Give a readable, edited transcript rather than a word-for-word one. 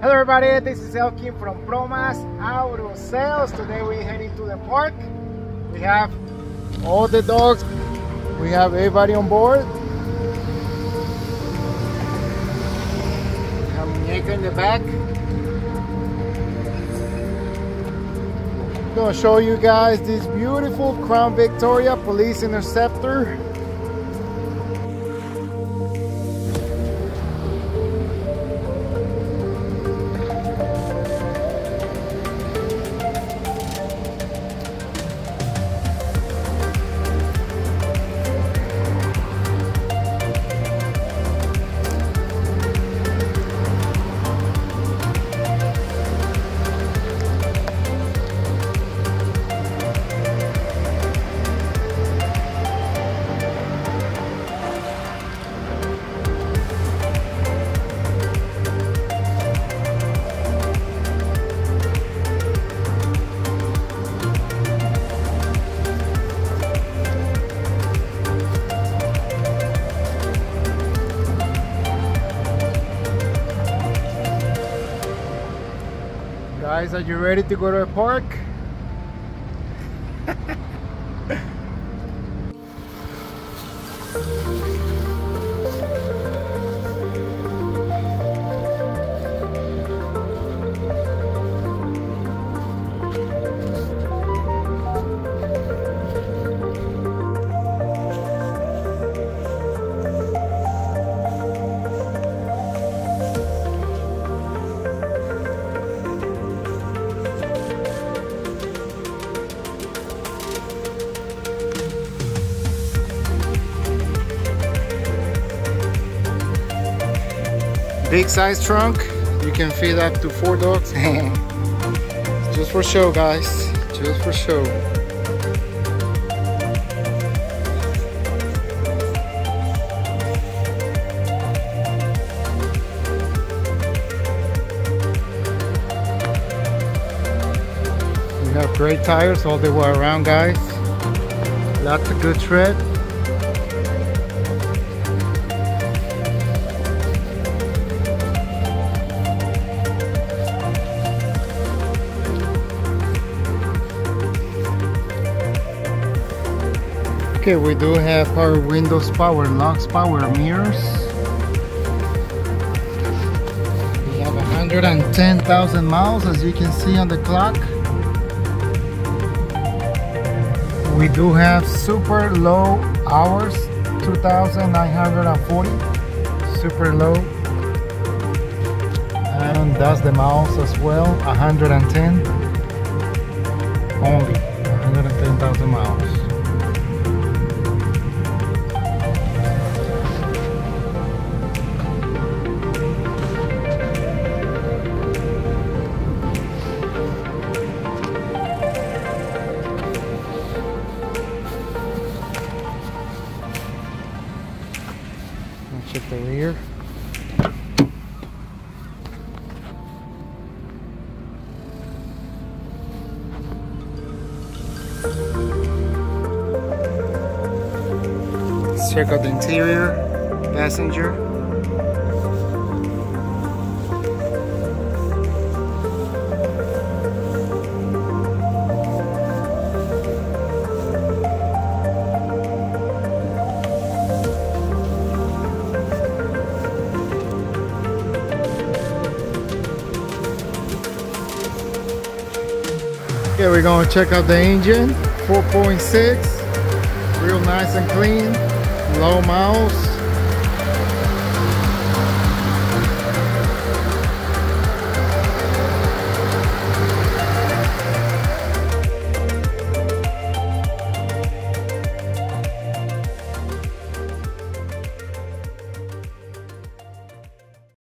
Hello everybody, this is Elkin from Promas Auto Sales. Today we're heading to the park. We have all the dogs, we have everybody on board. We have Muneka in the back. I'm going to show you guys this beautiful Crown Victoria Police Interceptor. Guys, are you ready to go to the park? Big size trunk, you can fit up to 4 dogs. Just for show, guys, just for show. We have great tires all the way around, guys. Lots of good tread. Okay, we do have our windows power locks, power mirrors. We have 110,000 miles, as you can see on the clock. We do have super low hours, 2,940, super low. And that's the miles as well, 110, only 110,000 miles. Check the rear. Let's check out the interior, passenger. Okay, we're going to check out the engine, 4.6, real nice and clean, low miles.